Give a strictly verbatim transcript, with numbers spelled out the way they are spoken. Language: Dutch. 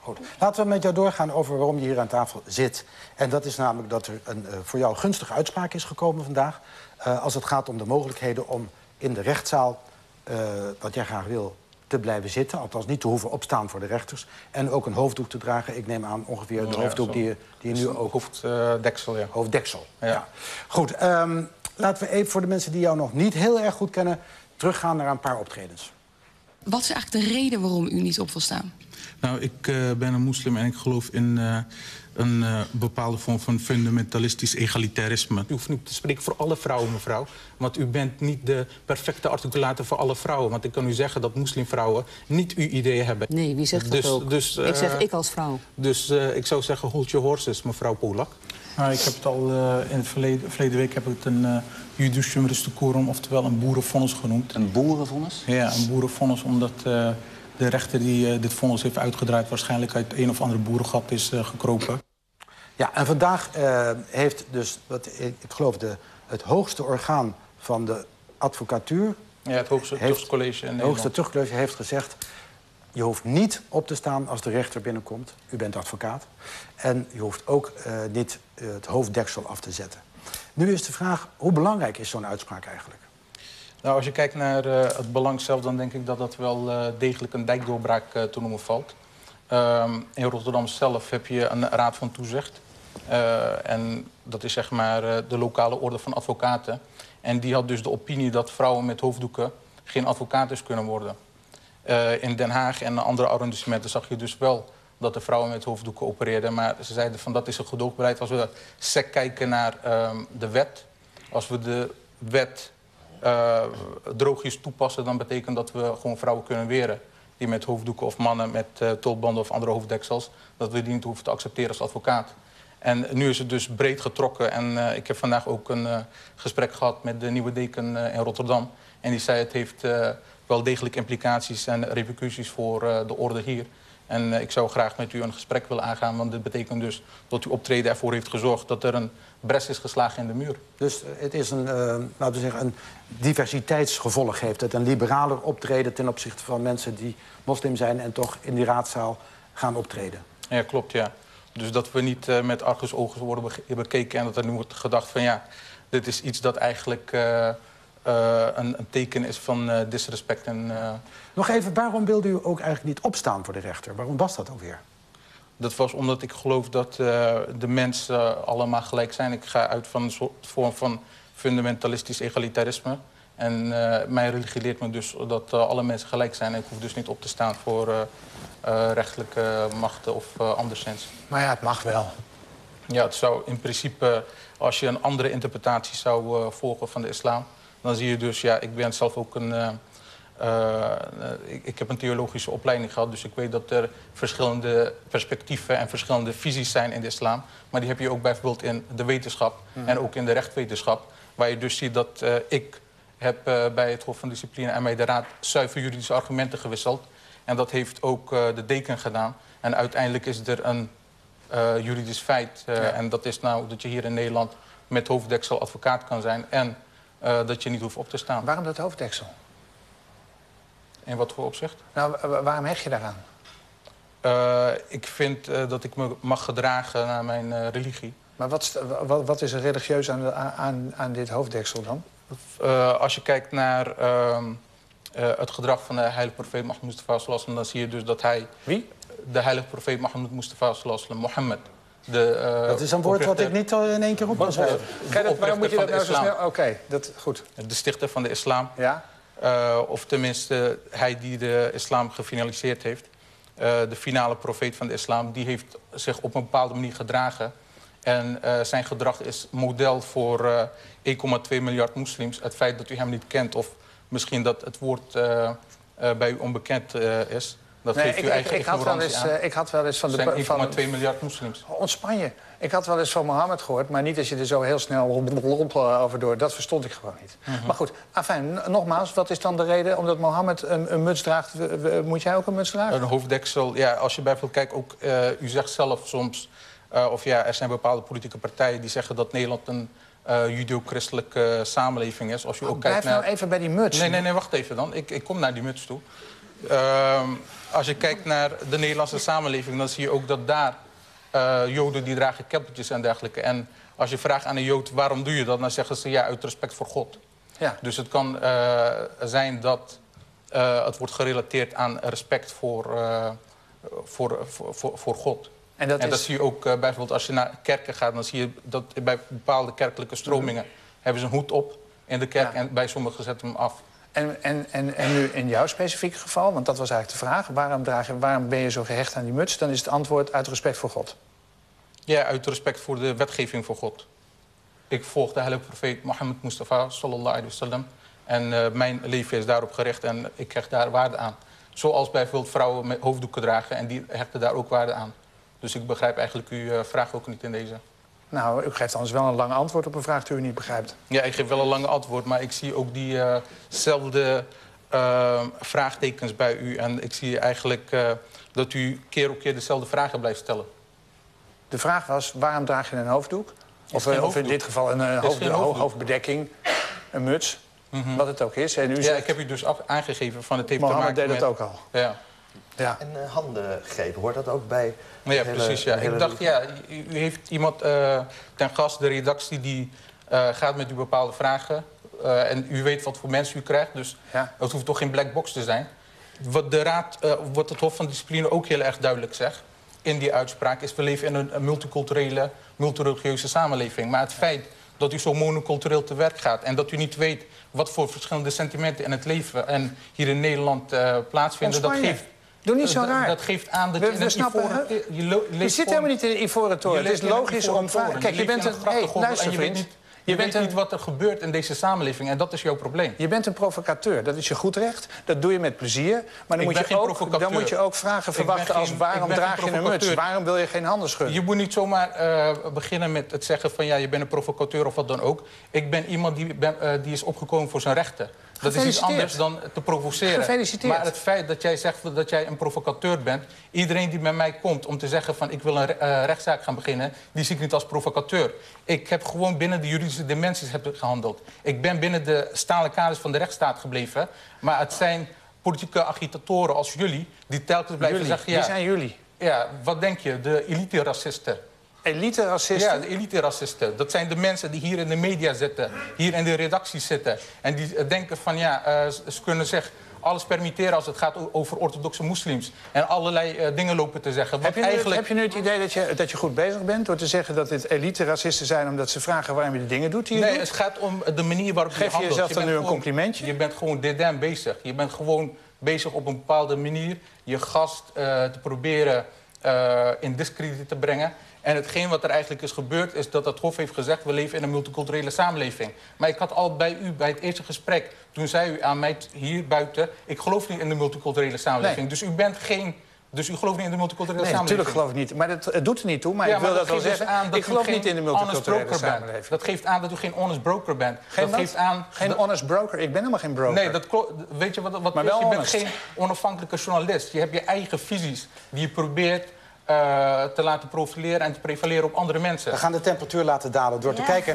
Goed. Laten we met jou doorgaan over waarom je hier aan tafel zit. En dat is namelijk dat er een uh, voor jou gunstige uitspraak is gekomen vandaag. Uh, als het gaat om de mogelijkheden om in de rechtszaal, uh, wat jij graag wil, te blijven zitten. Althans niet te hoeven opstaan voor de rechters. En ook een hoofddoek te dragen. Ik neem aan ongeveer oh, de ja, hoofddoek die je, die je nu ook... Hoofddeksel, uh, ja. Hoofddeksel, ja. ja. Goed, um, laten we even voor de mensen die jou nog niet heel erg goed kennen... teruggaan naar een paar optredens. Wat is eigenlijk de reden waarom u niet op wil staan? Nou, ik uh, ben een moslim en ik geloof in uh, een uh, bepaalde vorm van fundamentalistisch egalitarisme. U hoeft niet te spreken voor alle vrouwen, mevrouw. Want u bent niet de perfecte articulator voor alle vrouwen. Want ik kan u zeggen dat moslimvrouwen niet uw ideeën hebben. Nee, wie zegt dus, dat ook? Dus, uh, ik zeg ik als vrouw. Dus uh, ik zou zeggen, hold your horses, mevrouw Polak. Nou, ik heb het al uh, in het verleden, verleden week heb ik het een uh, judicium restucorum, oftewel een boerenvonnis genoemd. Een boerenvonnis? Ja, een boerenvonnis, omdat uh, de rechter die uh, dit vonnis heeft uitgedraaid... waarschijnlijk uit een of andere boerengat is uh, gekropen. Ja, en vandaag uh, heeft dus, wat, ik, ik geloof, de, het hoogste orgaan van de advocatuur... Ja, het hoogste tuchtcollege in Nederland. Het hoogste tuchtcollege heeft gezegd... je hoeft niet op te staan als de rechter binnenkomt. U bent advocaat. En je hoeft ook uh, niet uh, het hoofddeksel af te zetten. Nu is de vraag, hoe belangrijk is zo'n uitspraak eigenlijk? Nou, als je kijkt naar uh, het belang zelf... dan denk ik dat dat wel uh, degelijk een dijkdoorbraak uh, te noemen valt. Uh, in Rotterdam zelf heb je een Raad van Toezicht. Uh, en dat is zeg maar uh, de lokale orde van advocaten. En die had dus de opinie dat vrouwen met hoofddoeken... geen advocaten kunnen worden. Uh, in Den Haag en andere arrondissementen zag je dus wel dat de vrouwen met hoofddoeken opereerden. Maar ze zeiden van dat is een gedoogbeleid. Als we sec kijken naar uh, de wet, als we de wet uh, droogjes toepassen... dan betekent dat we gewoon vrouwen kunnen weren die met hoofddoeken... of mannen met uh, tulbanden of andere hoofddeksels... dat we die niet hoeven te accepteren als advocaat. En nu is het dus breed getrokken. En uh, ik heb vandaag ook een uh, gesprek gehad met de nieuwe deken uh, in Rotterdam. En die zei het heeft... Uh, wel degelijk implicaties en repercussies voor uh, de orde hier. En uh, ik zou graag met u een gesprek willen aangaan... want dit betekent dus dat uw optreden ervoor heeft gezorgd... dat er een bres is geslagen in de muur. Dus het is een, uh, laten we zeggen, een diversiteitsgevolg heeft het. Een liberaler optreden ten opzichte van mensen die moslim zijn... en toch in die raadzaal gaan optreden. Ja, klopt, ja. Dus dat we niet uh, met argusogen worden bekeken... en dat er nu wordt gedacht van ja, dit is iets dat eigenlijk... Uh, Uh, een, een teken is van uh, disrespect. En, uh... Nog even, waarom wilde u ook eigenlijk niet opstaan voor de rechter? Waarom was dat ook weer? Dat was omdat ik geloof dat uh, de mensen uh, allemaal gelijk zijn. Ik ga uit van een soort vorm van fundamentalistisch egalitarisme. En uh, mijn religie leert me dus dat uh, alle mensen gelijk zijn. Ik hoef dus niet op te staan voor uh, uh, rechtelijke machten of uh, anderszins. Maar ja, het mag wel. Ja, het zou in principe, als je een andere interpretatie zou uh, volgen van de islam... dan zie je dus, ja, ik ben zelf ook een... Uh, uh, ik, ik heb een theologische opleiding gehad, dus ik weet dat er verschillende perspectieven en verschillende visies zijn in de islam. Maar die heb je ook bijvoorbeeld in de wetenschap mm. en ook in de rechtwetenschap. Waar je dus ziet dat uh, ik heb uh, bij het Hof van Discipline en bij de Raad zuiver juridische argumenten gewisseld. En dat heeft ook uh, de deken gedaan. En uiteindelijk is er een uh, juridisch feit. Uh, ja. En dat is nou dat je hier in Nederland met hoofddeksel advocaat kan zijn en... Uh, dat je niet hoeft op te staan. Waarom dat hoofddeksel? In wat voor opzicht? Nou, waarom hecht je daaraan? Uh, ik vind uh, dat ik me mag gedragen naar mijn uh, religie. Maar wat is, wat, wat is er religieus aan, aan, aan dit hoofddeksel dan? Uh, als je kijkt naar uh, uh, het gedrag van de heilige profeet Mohammed Mustafa Sallallahu Alaihi Wasallam... dan zie je dus dat hij... Wie? De heilige profeet Mohammed Mustafa Sallallahu Alaihi Wasallam, Mohammed... De, uh, dat is een woord oprichter... wat ik niet al in één keer op kan schrijven. Waarom moet je dat nou zo snel... Oké, okay, dat goed. De stichter van de islam. Ja. Uh, of tenminste, hij die de islam gefinaliseerd heeft. Uh, de finale profeet van de islam. Die heeft zich op een bepaalde manier gedragen. En uh, zijn gedrag is model voor uh, één komma twee miljard moslims. Het feit dat u hem niet kent of misschien dat het woord uh, uh, bij u onbekend uh, is... Dat nee, geeft ik, u eigen ik, ik, had wel eens, uh, ik had wel eens van de... Er zijn één komma twee miljard moslims. Ontspan je. Ik had wel eens van Mohammed gehoord, maar niet als je er zo heel snel over door. Dat verstond ik gewoon niet. Mm-hmm. Maar goed, afijn, nogmaals, wat is dan de reden? Omdat Mohammed een, een muts draagt, moet jij ook een muts dragen? Een hoofddeksel, ja, als je bijvoorbeeld kijkt, ook, uh, u zegt zelf soms... Uh, of ja, er zijn bepaalde politieke partijen die zeggen dat Nederland een... Uh, judeo-christelijke samenleving is. Als je oh, ook kijkt blijf naar... nou even bij die muts. Nee, nee, nee, wacht even dan. Ik, ik kom naar die muts toe. Uh, als je kijkt naar de Nederlandse samenleving, dan zie je ook dat daar uh, Joden die dragen keppeltjes en dergelijke. En als je vraagt aan een Jood waarom doe je dat, dan zeggen ze ja, uit respect voor God. Ja. Dus het kan uh, zijn dat uh, het wordt gerelateerd aan respect voor, uh, voor, voor, voor, voor God. En dat, en dat is... zie je ook uh, bijvoorbeeld als je naar kerken gaat, dan zie je dat bij bepaalde kerkelijke stromingen mm. hebben ze een hoed op in de kerk ja. en bij sommigen zetten hem af. En, en, en, en nu in jouw specifieke geval, want dat was eigenlijk de vraag... Waarom, draag je, waarom ben je zo gehecht aan die muts? Dan is het antwoord uit respect voor God. Ja, uit respect voor de wetgeving voor God. Ik volg de heilige profeet Mohammed Mustafa Sallallahu Alaihi Wasallam. En uh, mijn leven is daarop gericht en ik hecht daar waarde aan. Zoals bijvoorbeeld vrouwen met hoofddoeken dragen en die hechten daar ook waarde aan. Dus ik begrijp eigenlijk uw vraag ook niet in deze. Nou, u geeft anders wel een lang antwoord op een vraag die u niet begrijpt. Ja, ik geef wel een lange antwoord, maar ik zie ook diezelfde uh, uh, vraagtekens bij u. En ik zie eigenlijk uh, dat u keer op keer dezelfde vragen blijft stellen. De vraag was, waarom draag je een hoofddoek? Of, uh, hoofddoek. of in dit geval een uh, hoofd, hoofdbedekking, een muts, mm-hmm. wat het ook is. En u ja, zegt... ik heb u dus af, aangegeven van het heeft te maken deed met... dat ook al. Ja. Ja. En uh, handen geven, hoort dat ook bij... Ja, hele, precies, ja. Hele... Ik dacht, ja, u, u heeft iemand uh, ten gast, de redactie, die uh, gaat met u bepaalde vragen. Uh, en u weet wat voor mensen u krijgt, dus ja. het hoeft toch geen black box te zijn. Wat de Raad, uh, wat het Hof van Discipline ook heel erg duidelijk zegt in die uitspraak... is we leven in een multiculturele, multireligieuze samenleving. Maar het feit dat u zo monocultureel te werk gaat... en dat u niet weet wat voor verschillende sentimenten in het leven... en hier in Nederland uh, plaatsvinden, dat geeft... Doe niet zo raar. Dat geeft aan dat we, we snappen, ivoren, je, je, je, je zit helemaal niet in de ivoren toren. Het is logisch om... Toren. Kijk, je, je bent een... een hey, luister, vriend. Je weet, niet, je je weet een... niet wat er gebeurt in deze samenleving. En dat is jouw probleem. Je bent een provocateur. Dat is je goed recht. Dat doe je met plezier. Maar dan, moet je, ook, dan moet je ook vragen verwachten als... Geen, waarom draag je een muts? Waarom wil je geen handen schudden? Je moet niet zomaar uh, beginnen met het zeggen van... ja, je bent een provocateur of wat dan ook. Ik ben iemand die, ben, uh, die is opgekomen voor zijn rechten. Dat is iets anders dan te provoceren. Gefeliciteerd. Maar het feit dat jij zegt dat jij een provocateur bent... iedereen die bij mij komt om te zeggen van ik wil een re uh, rechtszaak gaan beginnen... die zie ik niet als provocateur. Ik heb gewoon binnen de juridische dimensies heb gehandeld. Ik ben binnen de stalen kaders van de rechtsstaat gebleven. Maar het zijn politieke agitatoren als jullie die telkens blijven jullie. zeggen... Ja, wie zijn jullie? Ja, wat denk je? De elite-racisten. Elite-racisten? Ja, de elite-racisten. Dat zijn de mensen die hier in de media zitten, hier in de redactie zitten. En die denken van, ja, uh, ze kunnen zich alles permitteren als het gaat over orthodoxe moslims. En allerlei uh, dingen lopen te zeggen. Heb je, nu, eigenlijk... heb je nu het idee dat je, dat je goed bezig bent door te zeggen dat dit elite-racisten zijn... omdat ze vragen waarom je de dingen doet die je Nee, doet? Het gaat om de manier waarop je handelt. Geef je jezelf je dan nu een complimentje? Je bent gewoon dédain bezig. Je bent gewoon bezig op een bepaalde manier je gast uh, te proberen uh, in discrediet te brengen. En hetgeen wat er eigenlijk is gebeurd is dat het Hof heeft gezegd... we leven in een multiculturele samenleving. Maar ik had al bij u, bij het eerste gesprek... toen zei u aan mij hier buiten... ik geloof niet in de multiculturele samenleving. Nee. Dus u bent geen... Dus u gelooft niet in de multiculturele nee, samenleving? Nee, natuurlijk geloof ik niet. Maar dat, het doet er niet toe. Maar ja, ik wil maar dat wel zeggen. Dus aan dat ik geloof niet in de multiculturele samenleving. Bent. Dat geeft aan dat u geen honest broker bent. Geen dat wat? Geeft aan geen dat... honest broker? Ik ben helemaal geen broker. Nee, dat weet je wat, wat maar wel je honest. Bent geen onafhankelijke journalist. Je hebt je eigen visies die je probeert... Uh, te laten profileren en te prevaleren op andere mensen. We gaan de temperatuur laten dalen door ja. te kijken...